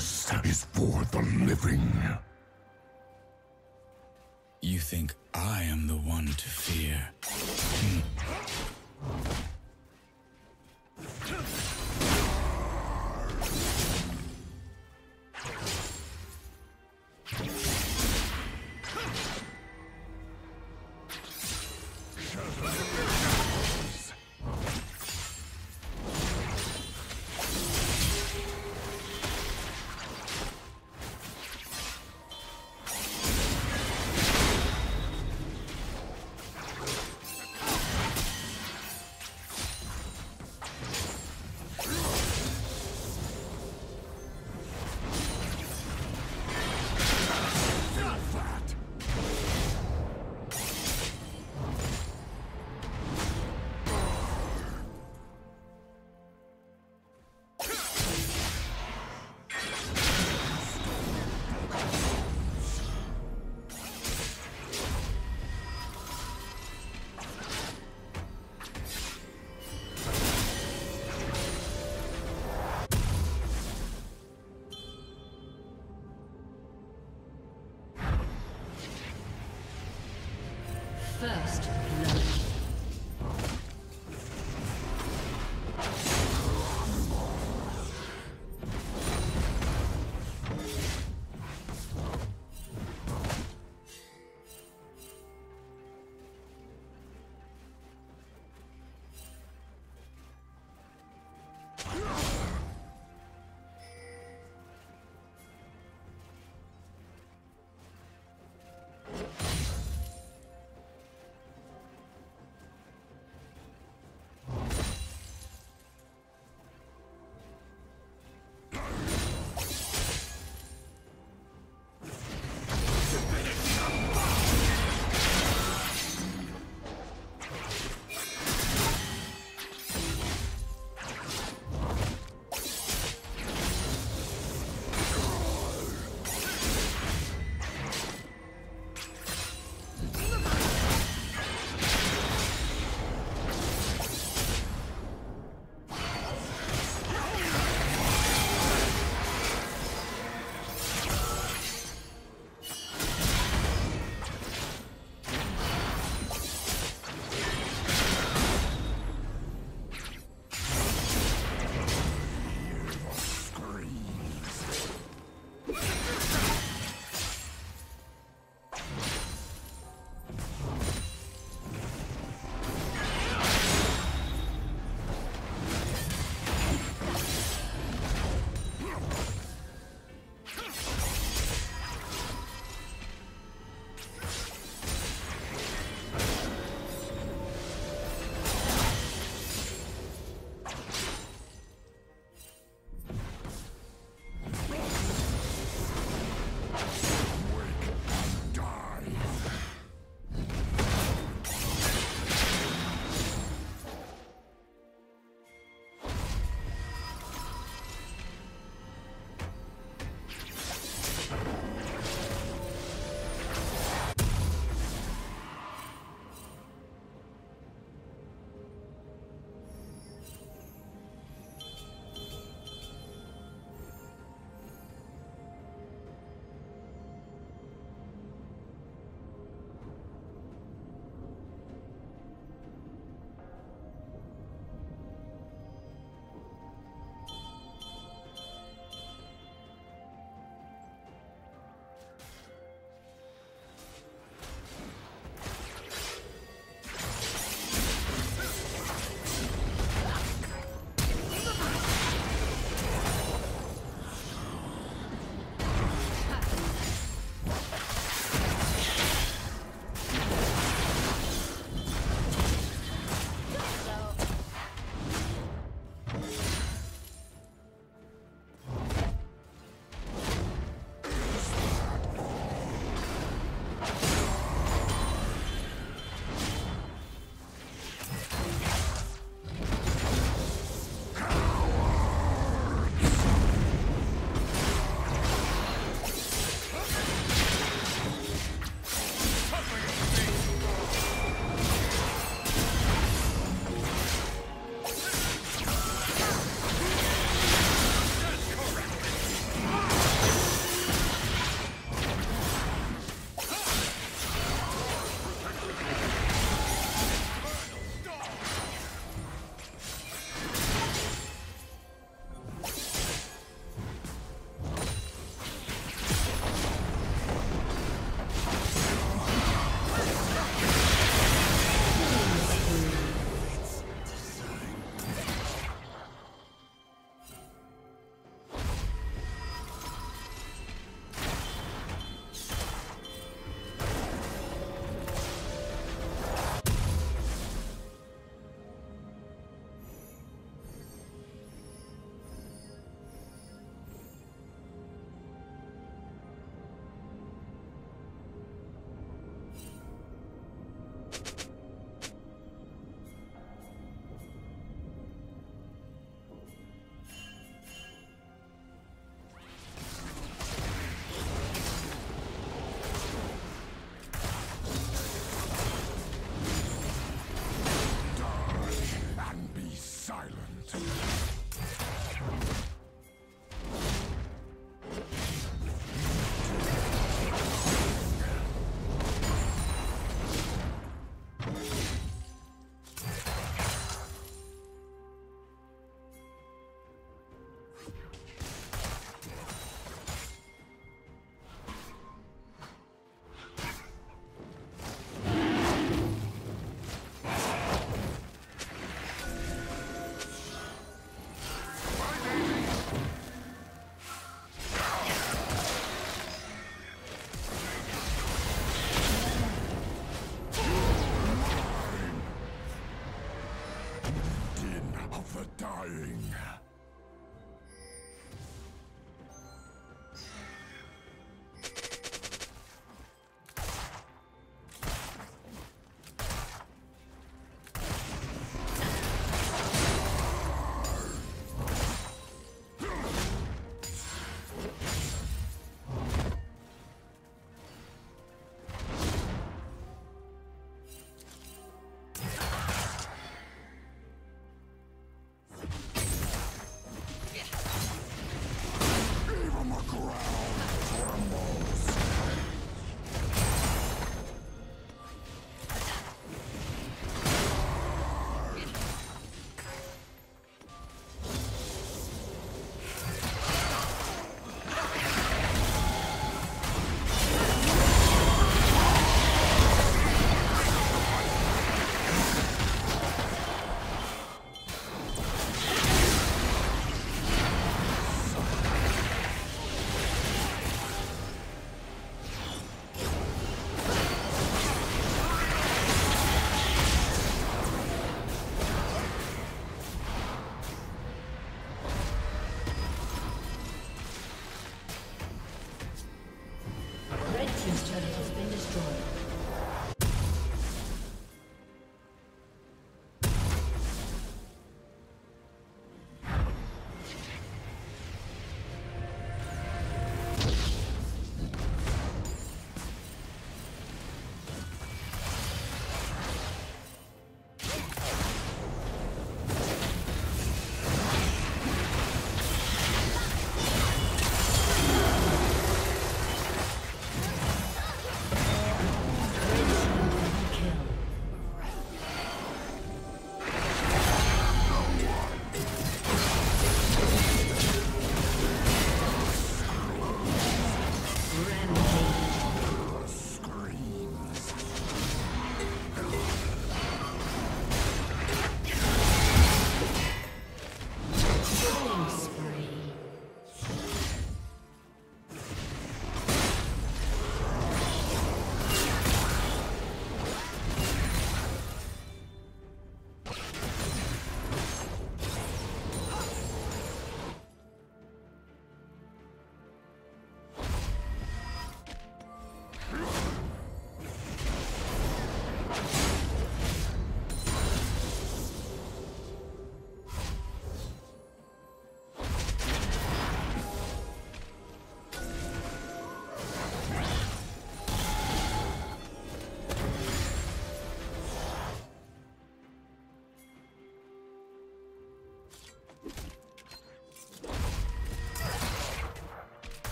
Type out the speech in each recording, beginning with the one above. curse is for the living. You think I am the one to fear?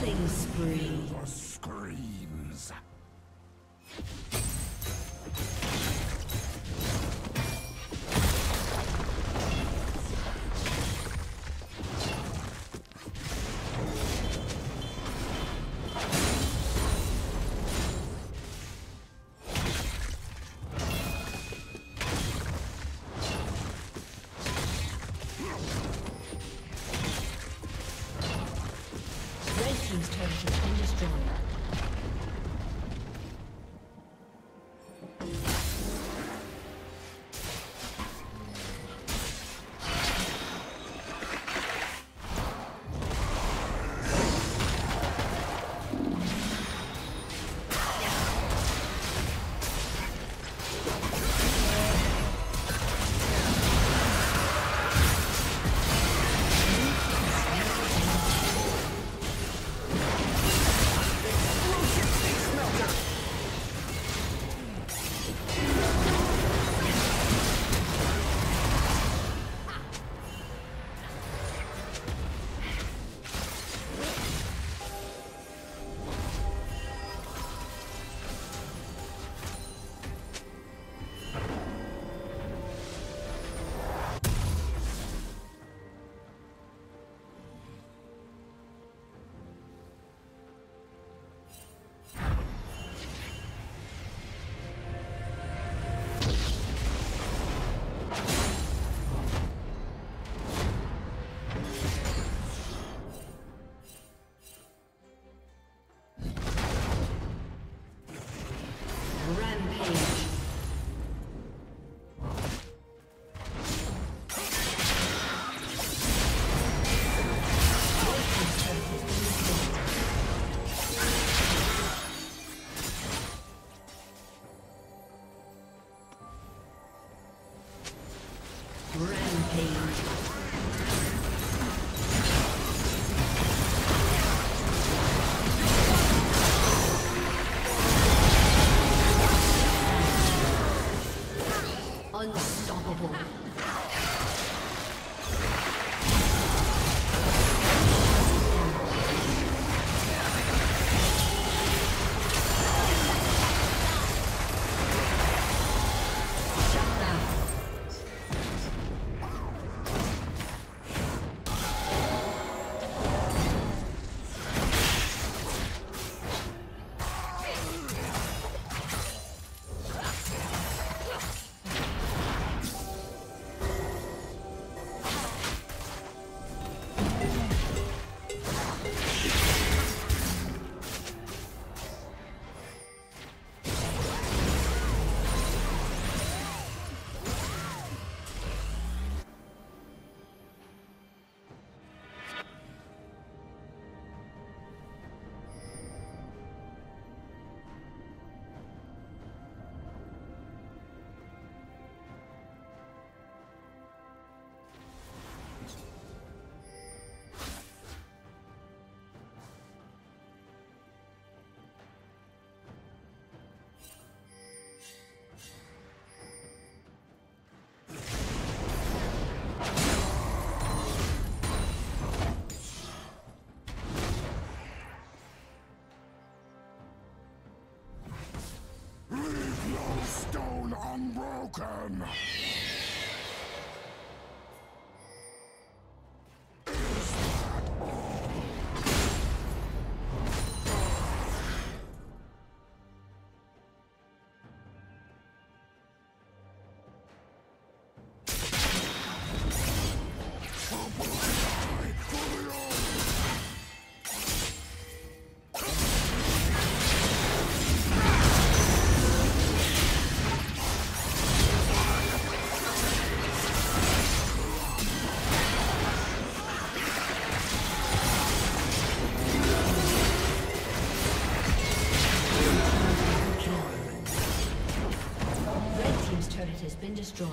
Killing spree. Screams. Unbroken! Destroyed. Red team's turret has been destroyed.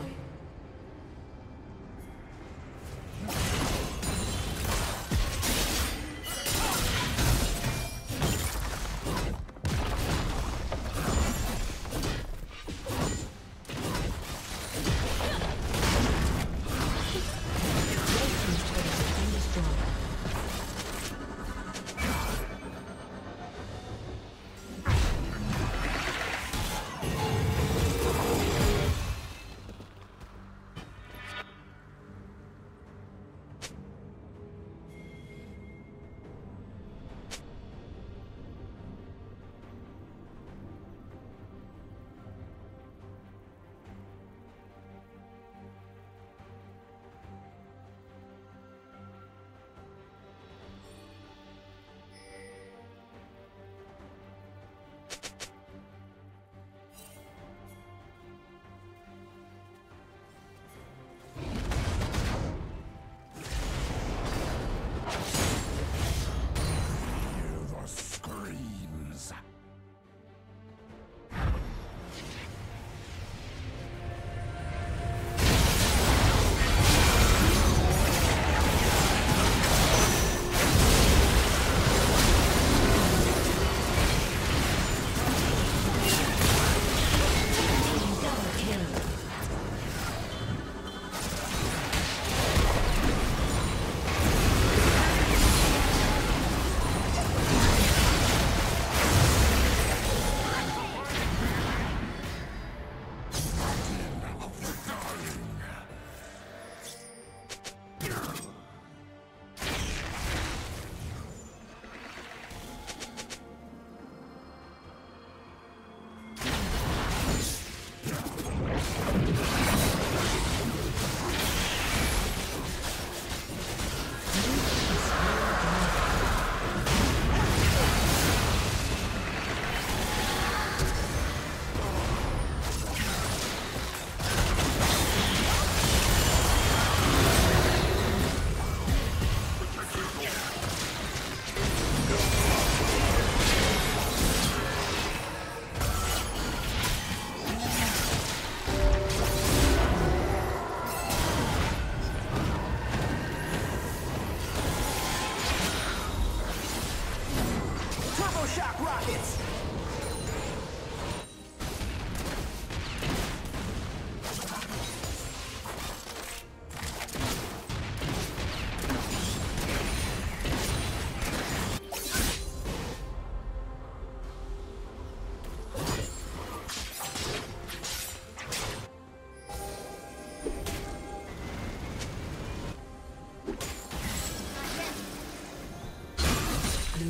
electroshock rockets!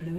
Blue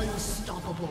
Unstoppable.